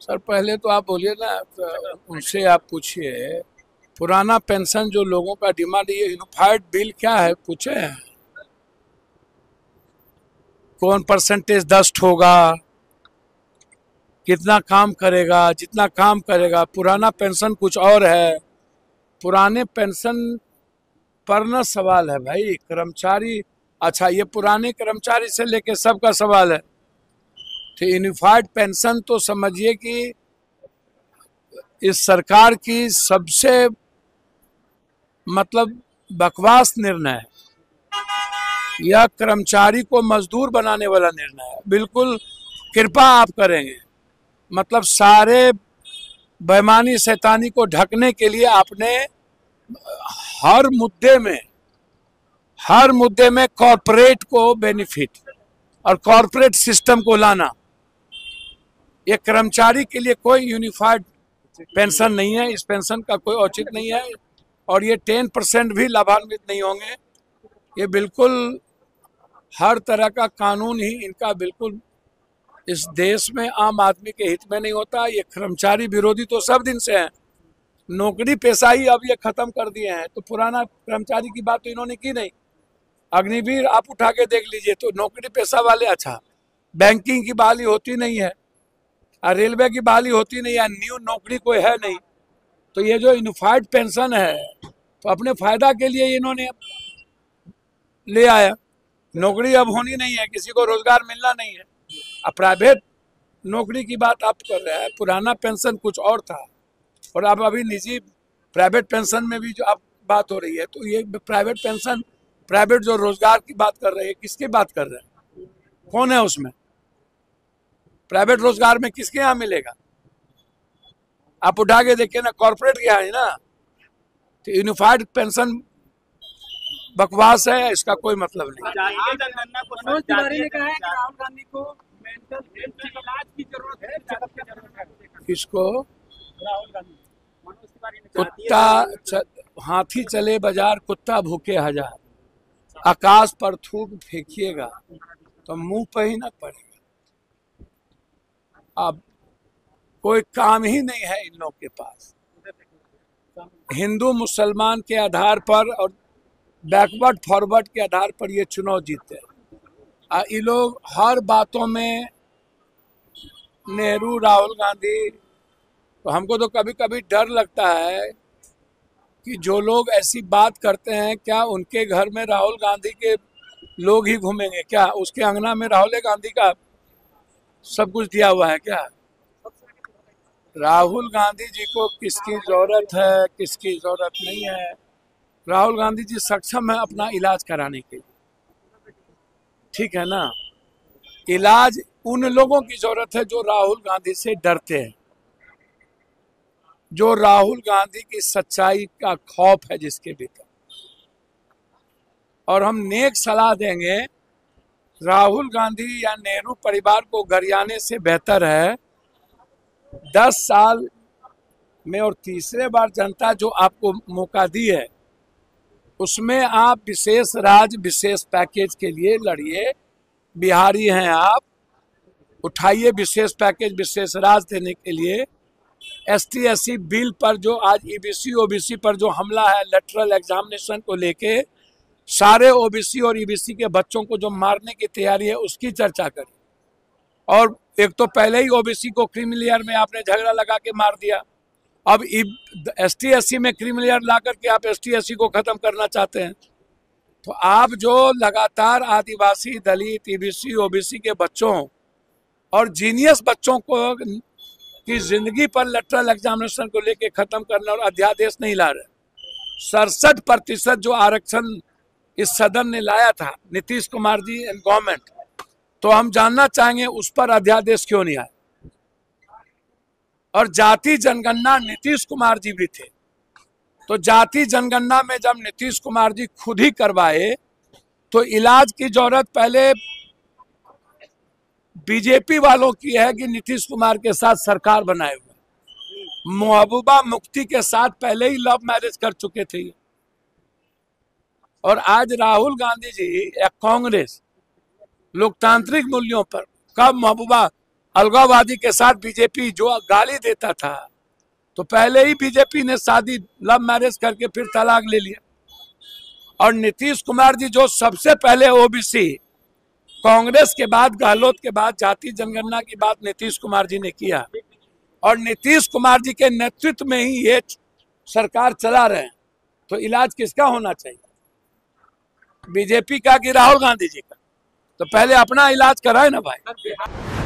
Sir पहले तो आप बोलिए ना, उनसे आप पूछिए पुराना पेंशन जो लोगों का डिमांड, ये यूनिफाइड बिल क्या है पूछे हैं? कौन परसेंटेज डस्ट होगा, कितना काम करेगा, जितना काम करेगा। पुराना पेंशन कुछ और है, पुराने पेंशन पर ना सवाल है भाई। कर्मचारी, अच्छा ये पुराने कर्मचारी से लेके सबका सवाल है। यूनिफाइड पेंशन तो समझिए कि इस सरकार की सबसे मतलब बकवास निर्णय है। यह कर्मचारी को मजदूर बनाने वाला निर्णय है। बिल्कुल कृपा आप करेंगे, मतलब सारे बेईमानी शैतानी को ढकने के लिए आपने हर मुद्दे में कॉरपोरेट को बेनिफिट और कॉरपोरेट सिस्टम को लाना। ये कर्मचारी के लिए कोई यूनिफाइड पेंशन नहीं है, इस पेंशन का कोई औचित्य नहीं है और ये 10% भी लाभान्वित नहीं होंगे। ये बिल्कुल हर तरह का कानून ही इनका बिल्कुल इस देश में आम आदमी के हित में नहीं होता। ये कर्मचारी विरोधी तो सब दिन से हैं, नौकरी पेशा ही अब ये खत्म कर दिए हैं। तो पुराना कर्मचारी की बात तो इन्होंने की नहीं। अग्निवीर आप उठा के देख लीजिए तो नौकरी पेशा वाले, अच्छा बैंकिंग की बहाली होती नहीं है और रेलवे की बहाली होती नहीं है, न्यू नौकरी कोई है नहीं। तो ये जो यूनिफाइड पेंशन है तो अपने फायदा के लिए इन्होंने ले आया। नौकरी अब होनी नहीं है, किसी को रोजगार मिलना नहीं है। अब प्राइवेट नौकरी की बात आप कर रहे हैं। पुराना पेंशन कुछ और था और अब अभी निजी प्राइवेट पेंशन में भी जो आप बात हो रही है, तो ये प्राइवेट पेंशन, प्राइवेट जो रोजगार की बात कर रहे हैं, किसकी बात कर रहे हैं? कौन है उसमें? प्राइवेट रोजगार में किसके यहाँ मिलेगा? आप उठा के देखिए ना, कॉर्पोरेट के यहाँ है ना। तो यूनिफाइड पेंशन बकवास है, इसका कोई मतलब नहीं। मनोज तिवारी ने कहा है कि राहुल गांधी को मेंटल हेल्थ की इलाज की जरूरत है, ज्यादा की जरूरत है। किसको? राहुल गांधी। मनोज तिवारी ने कुत्ता हाथी चले बाजार, कुत्ता भूखे हजार। आकाश पर थूक फेंकिएगा तो मुंह पे ही ना पड़ेगा। अब कोई काम ही नहीं है इन लोग के पास। हिंदू मुसलमान के आधार पर और बैकवर्ड फॉरवर्ड के आधार पर ये चुनाव जीते हैं। ये लोग हर बातों में नेहरू, राहुल गांधी। तो हमको तो कभी कभी डर लगता है कि जो लोग ऐसी बात करते हैं, क्या उनके घर में राहुल गांधी के लोग ही घूमेंगे? क्या उसके अंगना में राहुल गांधी का सब कुछ दिया हुआ है? क्या राहुल गांधी जी को किसकी जरूरत है, किसकी जरूरत नहीं है? राहुल गांधी जी सक्षम है अपना इलाज कराने के लिए, ठीक है ना। इलाज उन लोगों की जरूरत है जो राहुल गांधी से डरते हैं, जो राहुल गांधी की सच्चाई का खौफ है जिसके भीतर। और हम नेक सलाह देंगे, राहुल गांधी या नेहरू परिवार को गरियाने से बेहतर है 10 साल में और तीसरे बार जनता जो आपको मौका दी है उसमें आप विशेष राज्य विशेष पैकेज के लिए लड़िए। बिहारी हैं आप, उठाइए विशेष पैकेज विशेष राज देने के लिए। ST SC बिल पर जो आज EBC OBC पर जो हमला है, लेटरल एग्जामिनेशन को लेके सारे OBC और EBC के बच्चों को जो मारने की तैयारी है, उसकी चर्चा करें। और एक तो पहले ही OBC को क्रिमिनल लेयर में आपने झगड़ा लगा के मार दिया, अब ST SC में क्रिमिनल लेयर ला करके आप ST SC को खत्म करना चाहते हैं। तो आप जो लगातार आदिवासी, दलित, EBC OBC के बच्चों और जीनियस बच्चों को कि जिंदगी पर लेटरल एग्जामिनेशन को लेके खत्म करना और अध्यादेश नहीं ला रहे। 67% जो आरक्षण इस सदन ने लाया था, नीतीश कुमार जी एंड गवर्नमेंट, तो हम जानना चाहेंगे उस पर अध्यादेश क्यों नहीं आया। और जाति जनगणना नीतीश कुमार जी भी थे, तो जाति जनगणना में जब नीतीश कुमार जी खुद ही करवाए, तो इलाज की जरूरत पहले बीजेपी वालों की है कि नीतीश कुमार के साथ सरकार बनाए हुए। महबूबा मुफ्ती के साथ पहले ही लव मैरिज कर चुके थे। और आज राहुल गांधी जी या कांग्रेस लोकतांत्रिक मूल्यों पर, कब महबूबा अलगाववादी के साथ बीजेपी जो गाली देता था, तो पहले ही बीजेपी ने शादी लव मैरिज करके फिर तलाक ले लिया। और नीतीश कुमार जी जो सबसे पहले ओबीसी, कांग्रेस के बाद, गहलोत के बाद जाति जनगणना की बात नीतीश कुमार जी ने किया, और नीतीश कुमार जी के नेतृत्व में ही ये सरकार चला रहे हैं, तो इलाज किसका होना चाहिए, बीजेपी का कि राहुल गांधी जी का? तो पहले अपना इलाज कराए ना भाई।